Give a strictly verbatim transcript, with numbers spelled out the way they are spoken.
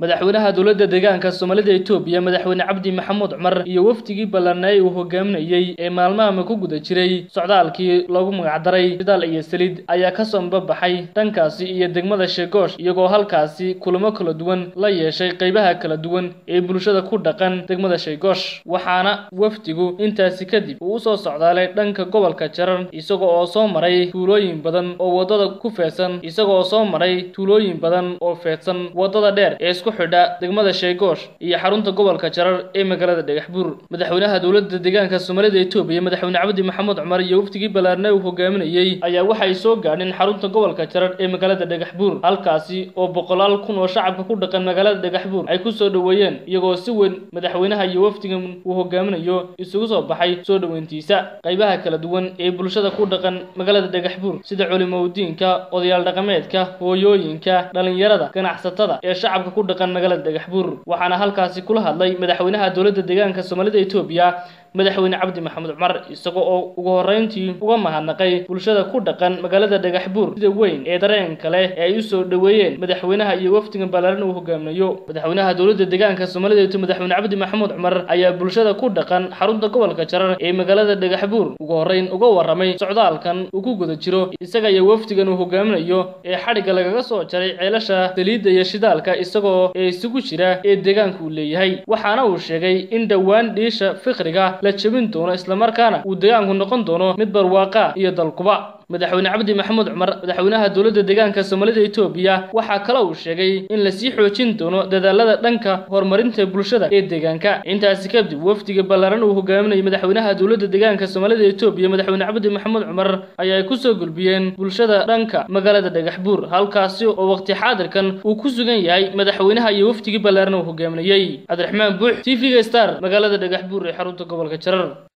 madaxweynaha dawladda deegaanka Soomaalida Itoobiya madaxweyne Cabdi Maxamuud Cumar iyo waftigii balanay uu hogaaminayay ee maalmaha ku guda jiray socdaalkii lagu magac daray Shidaal iyo Saliid ayaa ka soo baxay dankaasi iyo degmada Sheegoosh iyagoo halkaasi kulamo kala duwan la yeeshay qaybaha kala duwan ee bulshada ku dhaqan degmada Sheegoosh waxaana waftigu intaasi kadib uu soo socdaalay dhanka gobolka Jaran isagoo soo maray tuulooyin badan oo wadada ku feesan isagoo soo maray tuulooyin badan oo feesan wadada dheer ee xidha degmada Sheegoosh iyo xarunta gobolka Jarar ee magaalada Dhagaxbuur madaxweynaha dawladda deegaanka Soomaalida Itoobiya madaxweyne Cabdi Maxamuud Cumar iyo waftigii ballaarnay uu hogaaminayay ayaa waxay soo gaadheen xarunta gobolka Jarar ee magaalada Dhagaxbuur halkaasi oo boqolaal kun oo shacabka ku dhaqan magaalada Dhagaxbuur ay ku soo dhaweeyeen iyagoo si weyn madaxweynaha iyo waftigan uu hogaaminayo isugu soo baxay soo dhaweyntiisa qaybaha kala duwan ee bulshada ku dhaqan magaalada Dhagaxbuur sida culimadiinka odayaal dhaqameedka hooyooyinka dhalinyarada ganacsatada ee shacabka ku dhaqan magaalada Dhagaxbuur waxaana halkaasi kula hadlay madaxweynaha dawladda deegaanka Soomaalida Itoobiya madaxweyne Cabdi Maxamuud Cumar isagoo ugu horeyntii uga mahadnaqay bulshada ku dhaqan magaalada Dhagaxbuur sida weyn ee dareenka leh ee ay u soo dhaweeyeen madaxweynaha iyo waftiga ballaarna uu hogaaminayo madaxweynaha dawladda deegaanka Soomaalida Itoobiya madaxweyne Cabdi Maxamuud Cumar ayaa bulshada ku dhaqan xarunta gobolka Jarar ee magaalada Dhagaxbuur ugu horeyn uga warramay socdaalkan uu ku guda jiro isaga iyo waftigan uu hogaaminayo ee xariga lagaga soo jaray ceelasha Saliidda iyo Shidaalka isagoo ee isugu jira ee deegaanka uu leeyahay waxaana uu sheegay in dhawaan dhiisha fikriga la jabin doono isla markaana uu deegaanku noqon doono mid barwaaqa iyo dalkuba madaxweyne Cabdi Maxamuud Cumar madaxweynaha dawladda deegaanka Soomaalida Itoobiya waxa kale uu sheegay in la sii xoojin doono dadaalada dhanka horumarinta bulshada ee deegaanka intaas kadib waftiga ballaran uu hogaaminayay madaxweynaha dawladda deegaanka Soomaalida Itoobiya madaxweyne Cabdi Maxamuud Cumar ayaa ku soo gudbiyeen bulshada dhanka magaalada Dhagaxbuur halkaas oo waqti xaadirkan uu ku sugan yahay madaxweynaha iyo waftiga ballaran uu hogaaminayay Cabdiraxmaan Buux T V Star magaalada Dhagaxbuur ee xarunta gobolka Jarar.